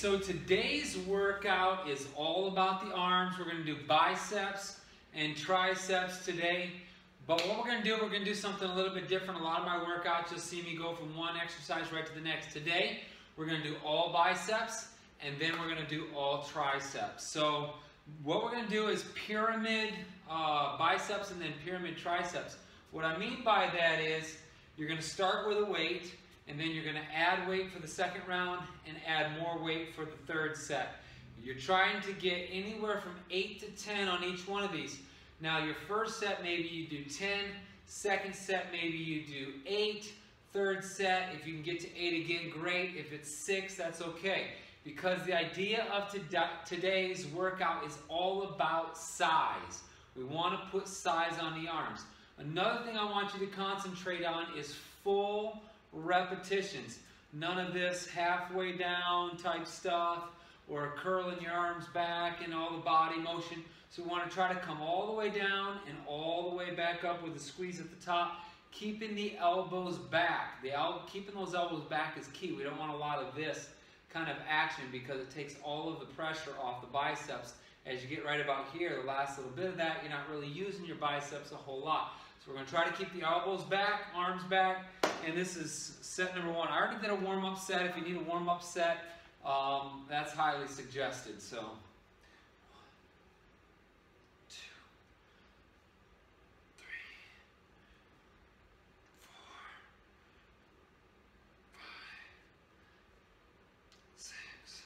so today's workout is all about the arms. We're going to do biceps and triceps today. But what we're going to do something a little bit different. A lot of my workouts, you'll see me go from one exercise right to the next. Today, we're going to do all biceps, and then we're going to do all triceps. So what we're going to do is pyramid biceps and then pyramid triceps. What I mean by that is you're going to start with a weight, and then you're going to add weight for the second round and add more weight for the third set. You're trying to get anywhere from 8 to 10 on each one of these. Now your first set, maybe you do 10, second set, maybe you do 8, third set, if you can get to 8 again, great. If it's 6, that's okay. Because the idea of today's workout is all about size. We want to put size on the arms. Another thing I want you to concentrate on is full repetitions. None of this halfway down type stuff or curling your arms back and all the body motion. So we want to try to come all the way down and all the way back up with a squeeze at the top, keeping the elbows back. Keeping those elbows back is key. We don't want a lot of this kind of action because it takes all of the pressure off the biceps. As you get right about here, the last little bit of that, you're not really using your biceps a whole lot. So we're going to try to keep the elbows back, arms back, and this is set number one. I already did a warm-up set. If you need a warm-up set, that's highly suggested. So 3, 4, 5, 6, 7, 8, 9,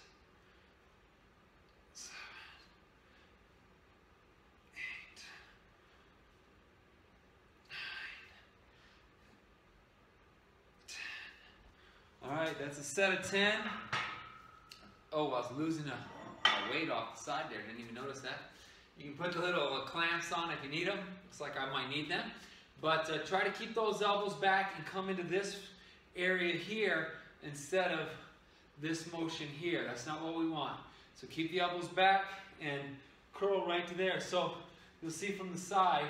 10. All right, that's a set of 10. Oh, I was losing a weight off the side there. Didn't even notice that. You can put the little clamps on if you need them. Looks like I might need them. But try to keep those elbows back and come into this area here instead of this motion here. That's not what we want. So keep the elbows back and curl right to there. So you'll see from the side,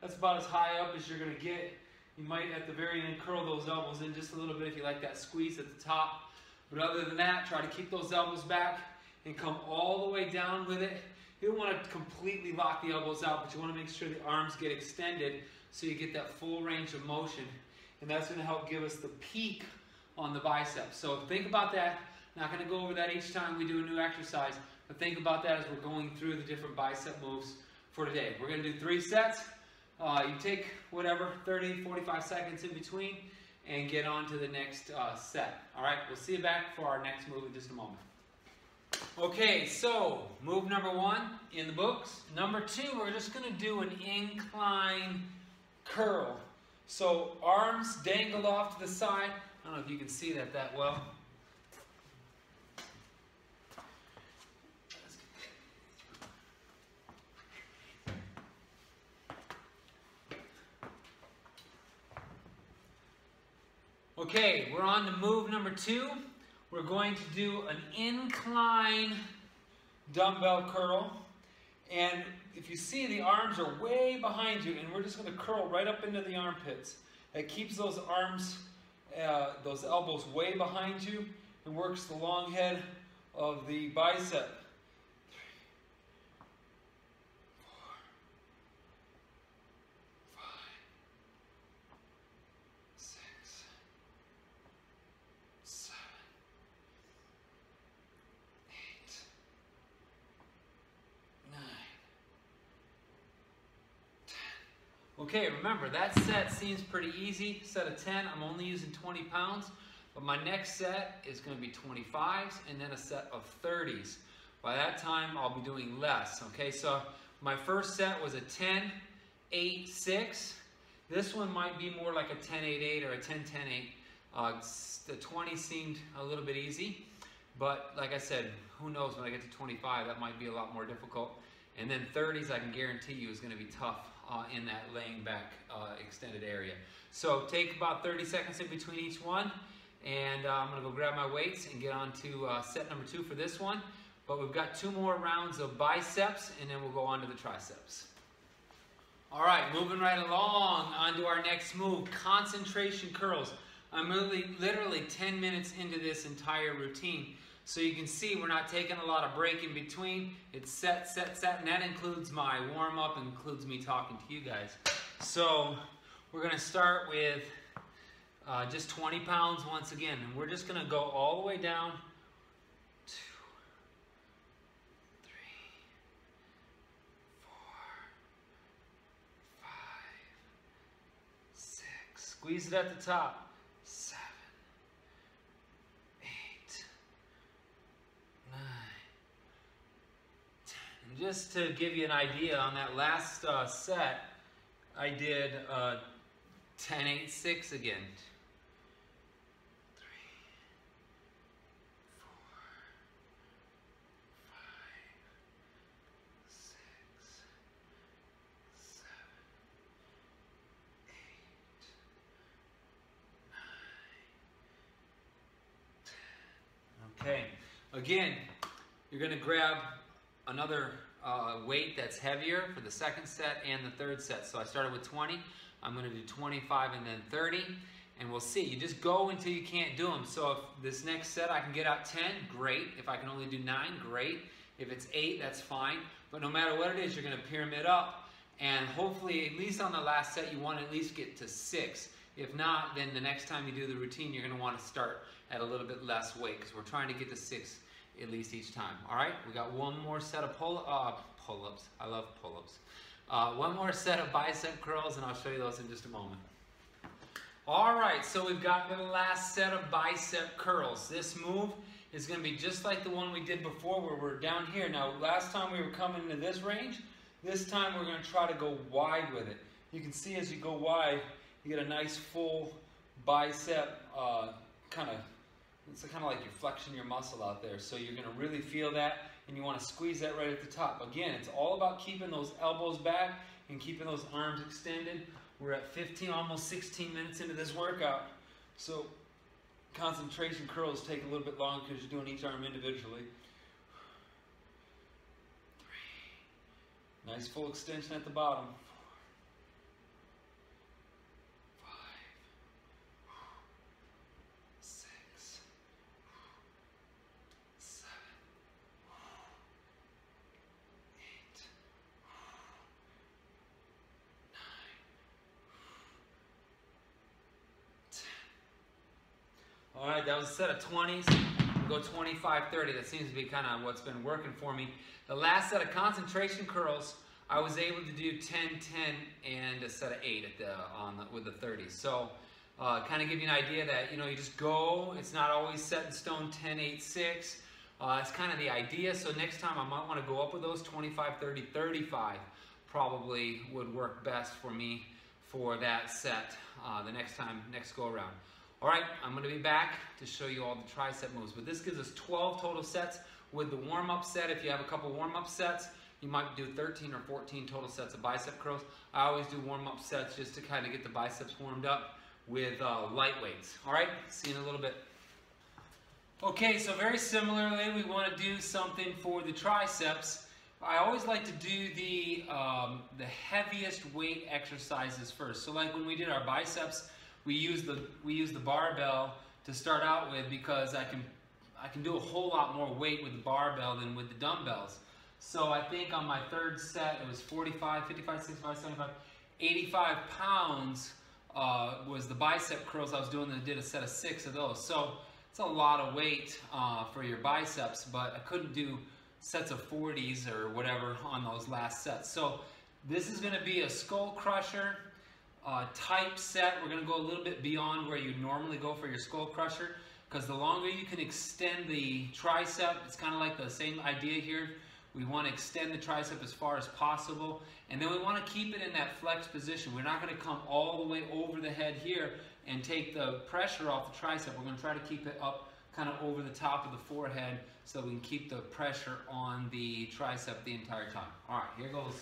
that's about as high up as you're going to get. You might at the very end curl those elbows in just a little bit if you like that squeeze at the top. But other than that, try to keep those elbows back and come all the way down with it. You don't want to completely lock the elbows out, but you want to make sure the arms get extended so you get that full range of motion. And that's going to help give us the peak on the biceps. So think about that. I'm not going to go over that each time we do a new exercise, but think about that as we're going through the different bicep moves for today. We're going to do 3 sets. You take whatever, 30, 45 seconds in between, and get on to the next set. All right, we'll see you back for our next move in just a moment. Okay, so move number 1 in the books. Number 2, we're just gonna do an incline curl. So arms dangled off to the side. I don't know if you can see that well. Okay, we're on to move number 2. We're going to do an incline dumbbell curl. And if you see, the arms are way behind you, and we're just going to curl right up into the armpits. That keeps those arms, those elbows way behind you, and works the long head of the bicep. 3, 4, 5, 6, 7, 8, 9, 10. Okay, remember that set seems pretty easy, set of 10. I'm only using 20 pounds, but my next set is going to be 25s and then a set of 30s. By that time, I'll be doing less. Okay, so my first set was a 10, 8, 6. This one might be more like a 10, 8, 8 or a 10, 10, 8. The 20 seemed a little bit easy, but like I said, who knows when I get to 25, that might be a lot more difficult. And then 30s, I can guarantee you, is going to be tough in that laying back extended area. So take about 30 seconds in between each one, and I'm going to go grab my weights and get on to set number 2 for this one. But we've got 2 more rounds of biceps, and then we'll go on to the triceps. All right, moving right along onto our next move, concentration curls. I'm literally 10 minutes into this entire routine. So you can see we're not taking a lot of break in between. It's set, and that includes my warm-up, includes me talking to you guys. So we're gonna start with just 20 pounds once again, and we're just gonna go all the way down. 2, 3, 4, 5, 6. Squeeze it at the top. 7, 8, 9, 10. And just to give you an idea, on that last set, I did 10, 8, 6 again. 3, 4, 5, 6, 7, 8, 9, 10. Okay, again, you're going to grab another weight that's heavier for the second set and the third set. So I started with 20. I'm going to do 25 and then 30, and we'll see. You just go until you can't do them. So if this next set I can get out 10, great. If I can only do 9, great. If it's 8, that's fine. But no matter what it is, you're going to pyramid up, and hopefully at least on the last set you want to at least get to 6. If not, then the next time you do the routine, you're going to want to start at a little bit less weight, because we're trying to get to 6 at least each time. All right, we got one more set of pull-ups. I love pull-ups. One more set of bicep curls, and I'll show you those in just a moment. All right, so we've got the last set of bicep curls. This move is going to be just like the one we did before, where we're down here. Now, last time we were coming into this range. This time we're going to try to go wide with it. You can see as you go wide, you get a nice full bicep kind of like you're flexing your muscle out there. So you're going to really feel that, and you want to squeeze that right at the top. Again, it's all about keeping those elbows back and keeping those arms extended. We're at 15, almost 16 minutes into this workout. So concentration curls take a little bit longer because you're doing each arm individually. 3. Nice full extension at the bottom. 4. All right, that was a set of 20s. We'll go 25, 30. That seems to be kind of what's been working for me. The last set of concentration curls, I was able to do 10, 10, and a set of 8 at with the 30s. So kind of give you an idea that, you know, you just go. It's not always set in stone 10, 8, 6. That's kind of the idea. So next time I might want to go up with those 25, 30, 35 probably would work best for me for that set the next time, next go around. All right, I'm gonna be back to show you all the tricep moves, but this gives us 12 total sets with the warm-up set. If you have a couple warm-up sets, you might do 13 or 14 total sets of bicep curls. I always do warm-up sets just to kind of get the biceps warmed up with light weights. All right, see you in a little bit. Okay, so very similarly, we wanna do something for the triceps. I always like to do the heaviest weight exercises first. So like when we did our biceps, we use the barbell to start out with, because I can do a whole lot more weight with the barbell than with the dumbbells. So I think on my third set it was 45, 55, 65, 75, 85 pounds was the bicep curls I was doing, and I did a set of 6 of those. So it's a lot of weight for your biceps, but I couldn't do sets of 40s or whatever on those last sets. So this is going to be a skull crusher type set. We're going to go a little bit beyond where you normally go for your skull crusher, because the longer you can extend the tricep, it's kind of like the same idea here. We want to extend the tricep as far as possible, and then we want to keep it in that flex position. We're not going to come all the way over the head here and take the pressure off the tricep. We're going to try to keep it up kind of over the top of the forehead so we can keep the pressure on the tricep the entire time. All right, here goes.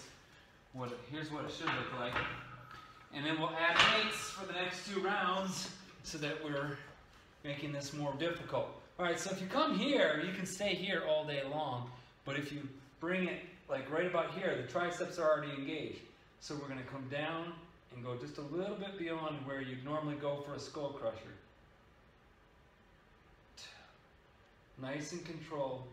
Here's what it should look like. And then we'll add weights for the next 2 rounds so that we're making this more difficult. All right, so if you come here, you can stay here all day long, but if you bring it like right about here, the triceps are already engaged. So we're gonna come down and go just a little bit beyond where you'd normally go for a skull crusher. nice and controlled.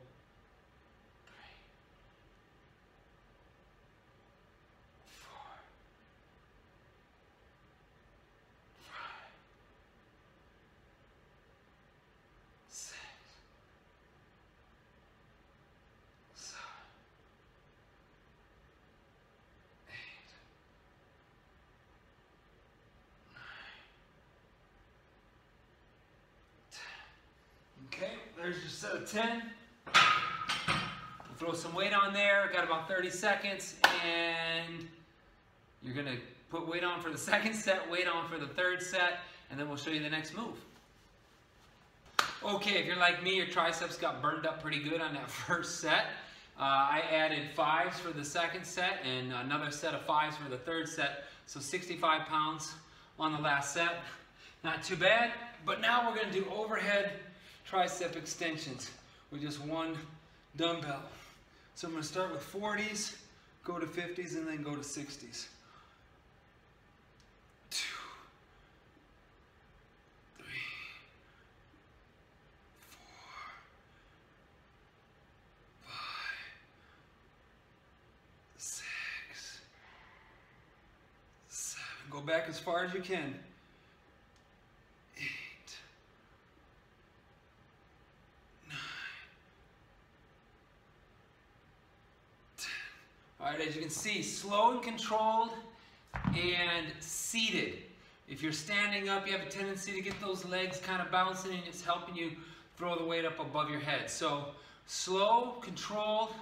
There's your set of 10. We'll throw some weight on there. Got about 30 seconds, and you're gonna put weight on for the second set, weight on for the third set, and then we'll show you the next move. Okay, if you're like me, your triceps got burned up pretty good on that first set. I added 5s for the second set and another set of 5s for the third set, so 65 pounds on the last set. Not too bad, but now we're gonna do overhead tricep extensions with just one dumbbell. So I'm going to start with 40s, go to 50s, and then go to 60s. 2, 3, 4, 5, 6, 7. Go back as far as you can. 8, 9, 10. All right, as you can see, slow and controlled and seated. If you're standing up, you have a tendency to get those legs kind of bouncing, and it's helping you throw the weight up above your head. So slow, controlled,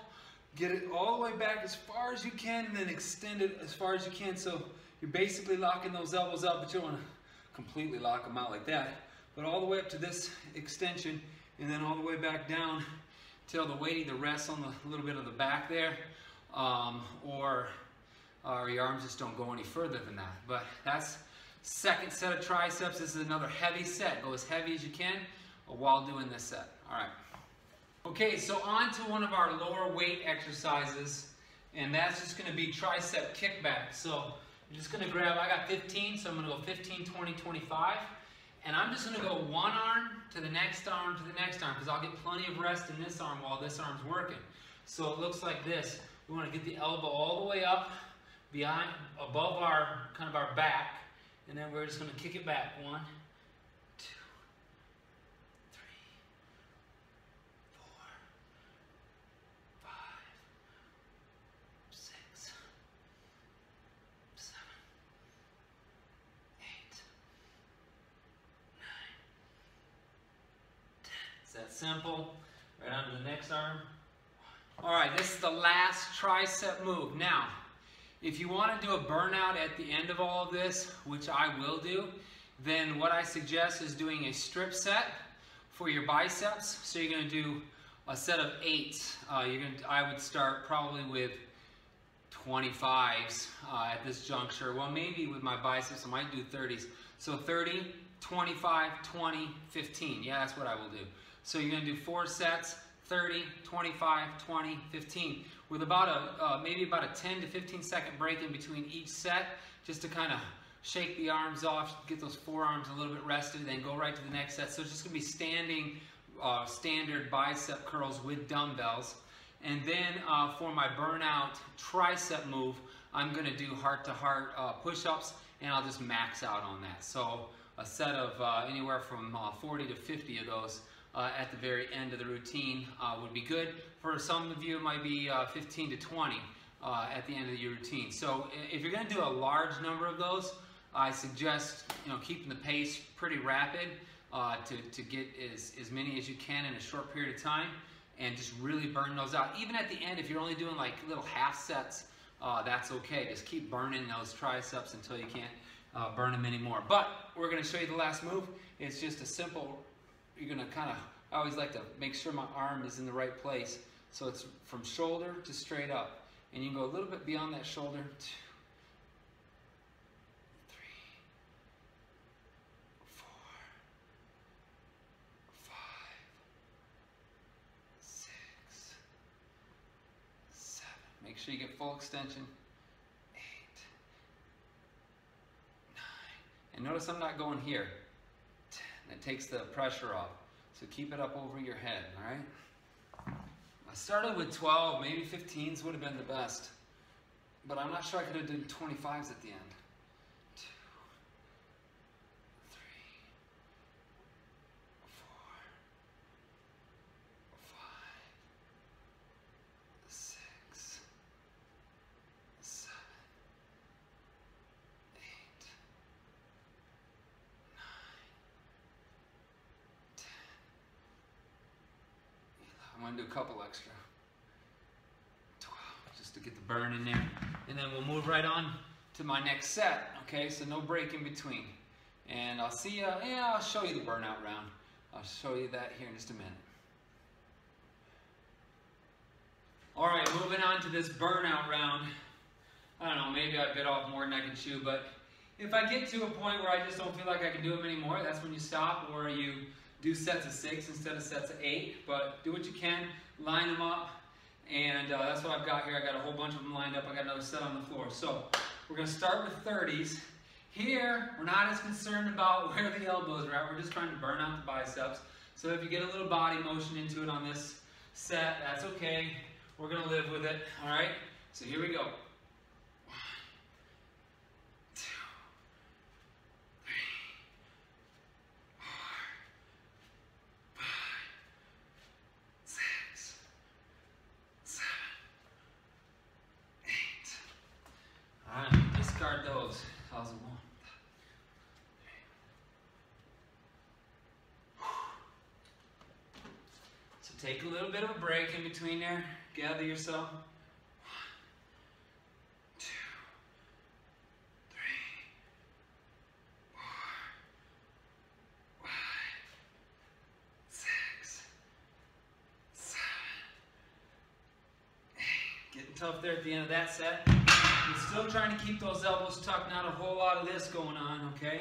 get it all the way back as far as you can, and then extend it as far as you can. So you're basically locking those elbows up, but you don't want to completely lock them out like that. But all the way up to this extension, and then all the way back down till the weight either rests on the little bit of the back there, or your arms just don't go any further than that. But that's second set of triceps. This is another heavy set. Go as heavy as you can while doing this set. All right. Okay, so on to one of our lower weight exercises, and that's just going to be tricep kickback. So I'm just going to grab, I got 15, so I'm going to go 15, 20, 25. And I'm just going to go one arm to the next arm to the next arm, because I'll get plenty of rest in this arm while this arm's working. So it looks like this. We want to get the elbow all the way up behind, above our, kind of our back, and then we're just going to kick it back. 1, 2, 3, 4, 5, 6, 7, 8, 9, 10. It's that simple. Right on to the next arm. Alright, this is the last tricep move. Now, if you want to do a burnout at the end of all of this, which I will do, then what I suggest is doing a strip set for your biceps. So you're going to do a set of 8s. I would start probably with 25s at this juncture. Well, maybe with my biceps I might do 30s. So 30, 25, 20, 15. Yeah, that's what I will do. So you're going to do 4 sets. 30, 25, 20, 15, with about a maybe about a 10 to 15 second break in between each set, just to kind of shake the arms off, get those forearms a little bit rested, then go right to the next set. So it's just gonna be standing standard bicep curls with dumbbells. And then for my burnout tricep move, I'm gonna do heart-to-heart push-ups, and I'll just max out on that. So a set of anywhere from 40 to 50 of those at the very end of the routine would be good. For some of you, it might be 15 to 20 at the end of your routine. So if you're going to do a large number of those, I suggest, you know, keeping the pace pretty rapid to get as many as you can in a short period of time, and just really burn those out. Even at the end, if you're only doing like little half sets, that's okay. Just keep burning those triceps until you can't burn them anymore. But we're going to show you the last move. It's just a simple. You're going to kind of, I always like to make sure my arm is in the right place. So it's from shoulder to straight up. And you can go a little bit beyond that shoulder. 2, 3, 4, 5, 6, 7. Make sure you get full extension. 8, 9. And notice I'm not going here. It takes the pressure off. So So keep it up over your head, all right? I started with 12, maybe 15s would have been the best, but I'm not sure I could have done 25s at the end. 12, just to get the burn in there, and then we'll move right on to my next set. Okay, so no break in between, and I'll see you. Yeah, I'll show you the burnout round. I'll show you that here in just a minute. All right, moving on to this burnout round. I don't know, maybe I bit off more than I can chew, but if I get to a point where I just don't feel like I can do them anymore, that's when you stop, or you do sets of 6 instead of sets of 8, but do what you can, line them up, and that's what I've got here. I got a whole bunch of them lined up. I got another set on the floor. So we're going to start with 30s. Here, we're not as concerned about where the elbows are at. We're just trying to burn out the biceps. So if you get a little body motion into it on this set, that's okay. We're going to live with it, all right? So here we go. Take a little bit of a break in between there. Gather yourself. 1, 2, 3, 4, 5, 6, 7, 8. Getting tough there at the end of that set. I'm still trying to keep those elbows tucked. Not a whole lot of this going on, okay?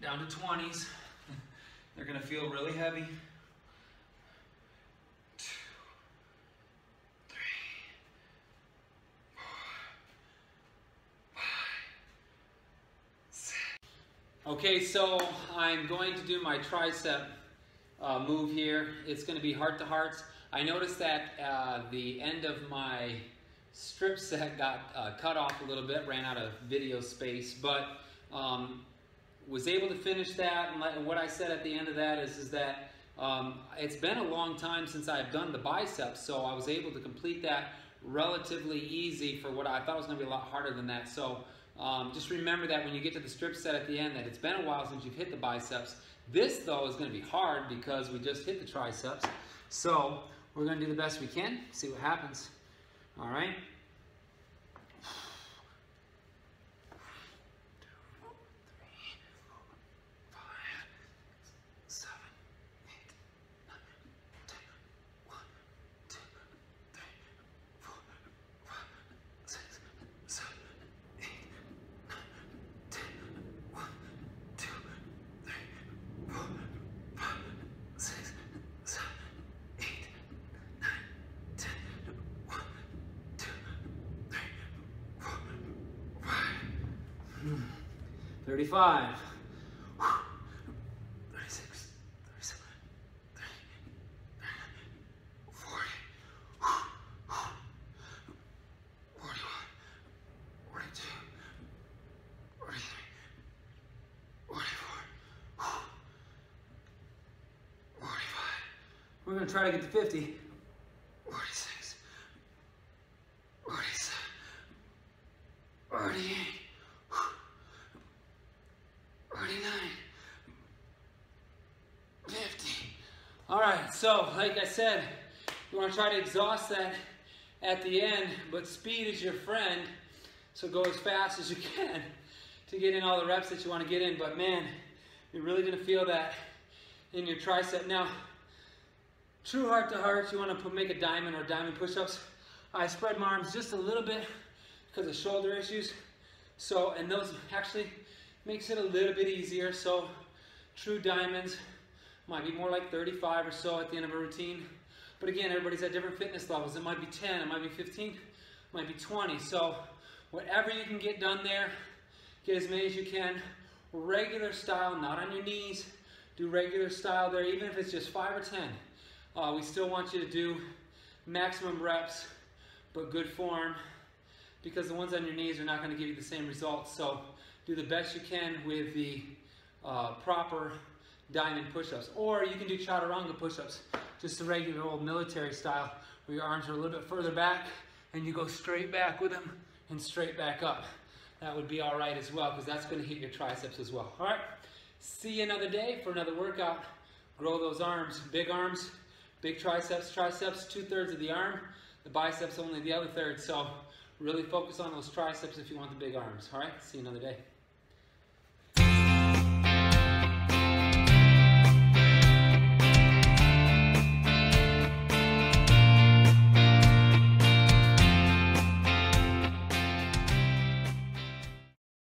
Down to 20s. They're going to feel really heavy. 2, 3, 4, 5, 6. Okay, so I'm going to do my tricep move here. It's going to be heart to hearts. I noticed that the end of my strip set got cut off a little bit, ran out of video space, but was able to finish that, and what I said at the end of that is that it's been a long time since I've done the biceps, so I was able to complete that relatively easy for what I thought was going to be a lot harder than that. So just remember that when you get to the strip set at the end, that it's been a while since you've hit the biceps. This, though, is going to be hard because we just hit the triceps. So we're going to do the best we can, see what happens. All right. Five. 36, 37, 38, 39, 40, 41, 42, 43, 44, 45. We're going to try to get to 50. 46, 47, 48. So, like I said, you want to try to exhaust that at the end, but speed is your friend, so go as fast as you can to get in all the reps that you want to get in. But man, you're really going to feel that in your tricep. Now, true heart to heart, you want to make a diamond or diamond push-ups. I spread my arms just a little bit because of shoulder issues, so, and those actually makes it a little bit easier. So, true diamonds. Might be more like 35 or so at the end of a routine. But again, everybody's at different fitness levels. It might be 10, it might be 15, it might be 20. So whatever you can get done there, get as many as you can. regular style, not on your knees. Do regular style there, even if it's just 5 or 10. We still want you to do maximum reps, but good form, because the ones on your knees are not going to give you the same results. So do the best you can with the proper diamond push-ups. Or you can do chaturanga push-ups, just the regular old military style, where your arms are a little bit further back and you go straight back with them and straight back up. That would be all right as well, because that's going to hit your triceps as well. All right, see you another day for another workout. Grow those arms, big triceps 2/3 of the arm, the biceps only the other third. So really focus on those triceps if you want the big arms. All right, see you another day.